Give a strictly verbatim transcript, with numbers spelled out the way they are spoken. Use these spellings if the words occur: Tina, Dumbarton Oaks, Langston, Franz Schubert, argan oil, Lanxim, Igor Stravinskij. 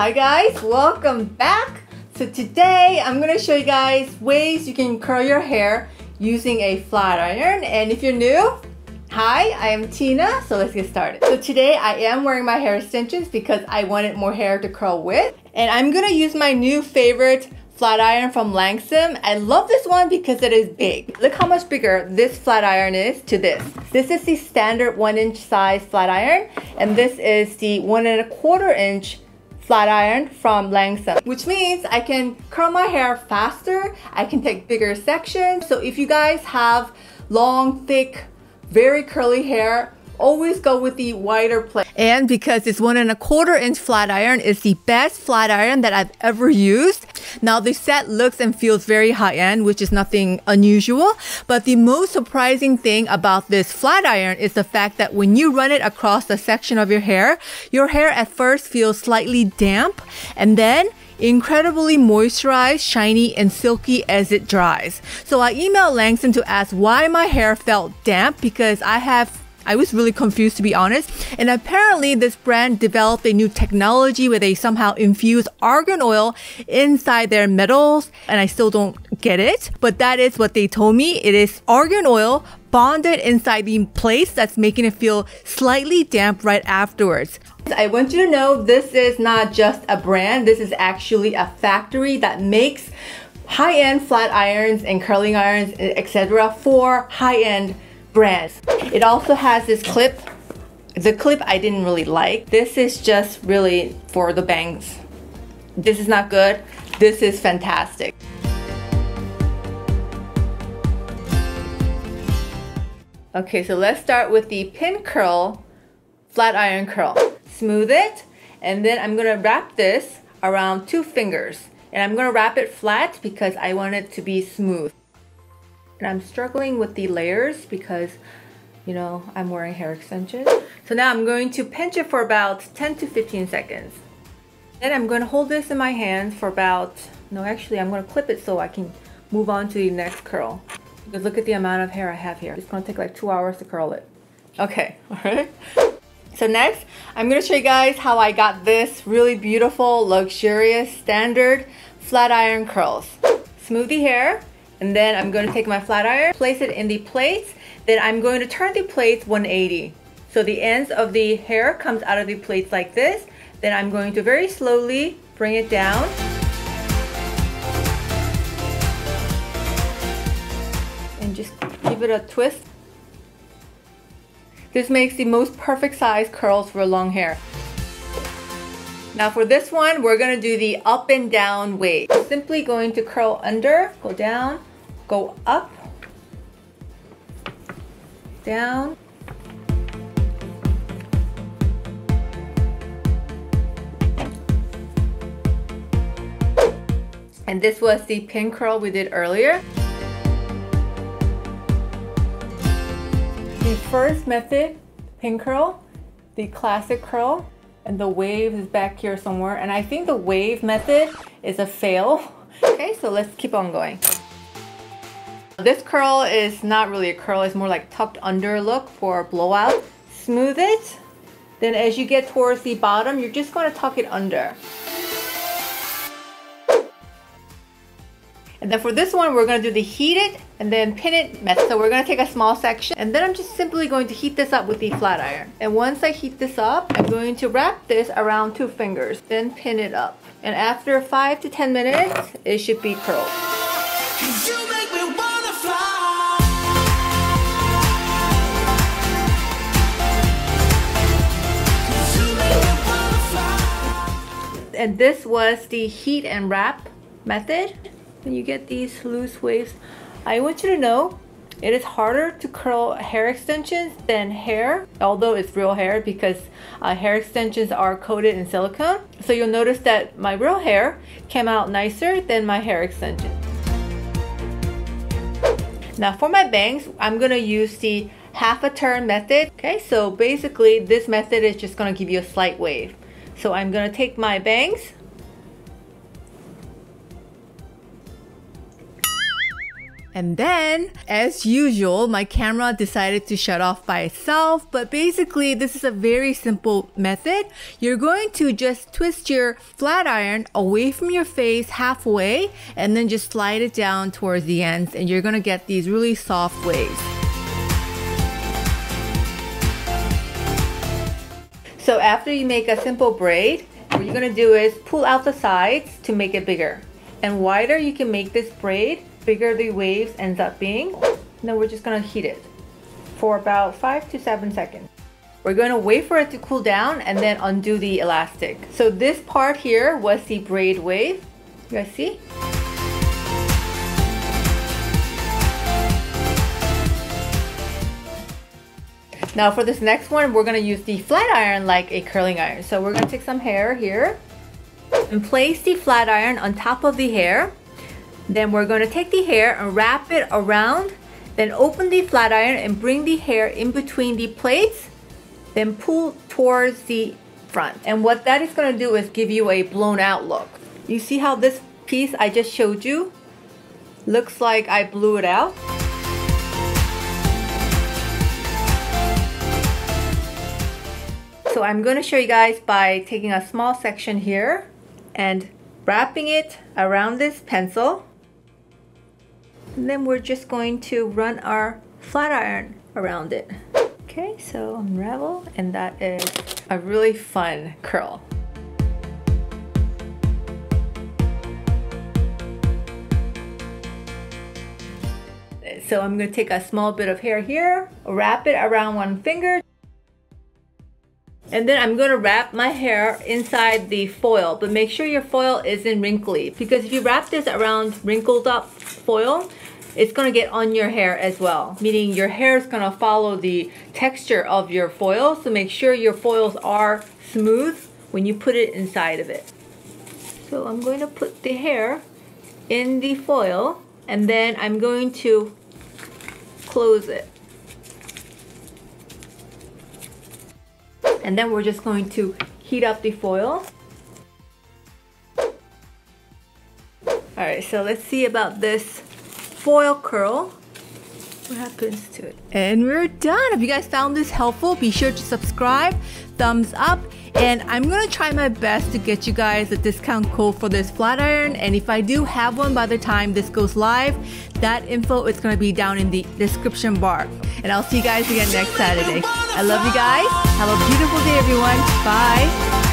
Hi guys, welcome back. So today I'm going to show you guys ways you can curl your hair using a flat iron. And if you're new, hi, I am Tina, so let's get started. So today I am wearing my hair extensions because I wanted more hair to curl with. And I'm going to use my new favorite flat iron from Lanxim. I love this one because it is big. Look how much bigger this flat iron is to this. This is the standard one inch size flat iron, and this is the one and a quarter inch flat iron from Lanxim, which means I can curl my hair faster, I can take bigger sections. So if you guys have long, thick, very curly hair, always go with the wider plate. And because this one and a quarter inch flat iron is the best flat iron that I've ever used. Now the set looks and feels very high end, which is nothing unusual, but the most surprising thing about this flat iron is the fact that when you run it across the section of your hair, your hair at first feels slightly damp and then incredibly moisturized, shiny, and silky as it dries. So I emailed Langston to ask why my hair felt damp because I have I was really confused, to be honest, and apparently this brand developed a new technology where they somehow infuse argan oil inside their metals, and I still don't get it, but that is what they told me. It is argan oil bonded inside the place that's making it feel slightly damp right afterwards. I want you to know this is not just a brand, this is actually a factory that makes high-end flat irons and curling irons, et cetera for high-end brands. It also has this clip. The clip I didn't really like. This is just really for the bangs. This is not good. This is fantastic. Okay, so let's start with the pin curl, flat iron curl. Smooth it, and then I'm gonna wrap this around two fingers. And I'm gonna wrap it flat because I want it to be smooth. And I'm struggling with the layers because, you know, I'm wearing hair extensions. So now I'm going to pinch it for about ten to fifteen seconds. Then I'm going to hold this in my hands for about, no, actually I'm going to clip it so I can move on to the next curl. Because look at the amount of hair I have here. It's going to take like two hours to curl it. Okay, alright. So next, I'm going to show you guys how I got this really beautiful, luxurious, standard flat iron curls. Smooth the hair. And then I'm going to take my flat iron, place it in the plaits, then I'm going to turn the plaits one eighty. So the ends of the hair comes out of the plaits like this. Then I'm going to very slowly bring it down. And just give it a twist. This makes the most perfect size curls for long hair. Now for this one, we're going to do the up and down wave. Simply going to curl under, go down, go up, down. And this was the pin curl we did earlier. The first method, pin curl, the classic curl, and the wave is back here somewhere, and I think the wave method is a fail. Okay, so let's keep on going. This curl is not really a curl, it's more like tucked under look for a blowout. Smooth it, then as you get towards the bottom, you're just going to tuck it under. And then for this one, we're going to do the heat it and then pin it method. So we're going to take a small section and then I'm just simply going to heat this up with the flat iron. And once I heat this up, I'm going to wrap this around two fingers, then pin it up. And after five to ten minutes, it should be curled. You make me wanna fly. You make me wanna fly. And this was the heat and wrap method. When you get these loose waves, I want you to know it is harder to curl hair extensions than hair, although it's real hair because uh, hair extensions are coated in silicone. So you'll notice that my real hair came out nicer than my hair extension. Now for my bangs, I'm gonna use the half a turn method. Okay, so basically this method is just gonna give you a slight wave. So I'm gonna take my bangs, And then, as usual, my camera decided to shut off by itself, but basically this is a very simple method. You're going to just twist your flat iron away from your face halfway and then just slide it down towards the ends, and you're gonna get these really soft waves. So after you make a simple braid, what you're gonna do is pull out the sides to make it bigger. And wider you can make this braid, bigger the waves ends up being. Now we're just gonna heat it for about five to seven seconds. We're gonna wait for it to cool down and then undo the elastic. So this part here was the braid wave. You guys see? Now for this next one, we're gonna use the flat iron like a curling iron. So we're gonna take some hair here and place the flat iron on top of the hair. Then we're going to take the hair and wrap it around, then open the flat iron and bring the hair in between the plaits, then pull towards the front. And what that is going to do is give you a blown out look. You see how this piece I just showed you looks like I blew it out? So I'm going to show you guys by taking a small section here and wrapping it around this pencil. And then we're just going to run our flat iron around it. Okay, so unravel, and that is a really fun curl. So I'm going to take a small bit of hair here, wrap it around one finger, and then I'm going to wrap my hair inside the foil, but make sure your foil isn't wrinkly, because if you wrap this around wrinkled up foil, it's going to get on your hair as well, meaning your hair is going to follow the texture of your foil. So make sure your foils are smooth when you put it inside of it. So I'm going to put the hair in the foil, and then I'm going to close it. And then we're just going to heat up the foil. All right, so let's see about this foil curl. What happens to it? And we're done. If you guys found this helpful, be sure to subscribe, thumbs up, and I'm gonna try my best to get you guys a discount code for this flat iron. And if I do have one by the time this goes live, that info is gonna be down in the description bar. And I'll see you guys again next Saturday. I love you guys. Have a beautiful day, everyone. Bye.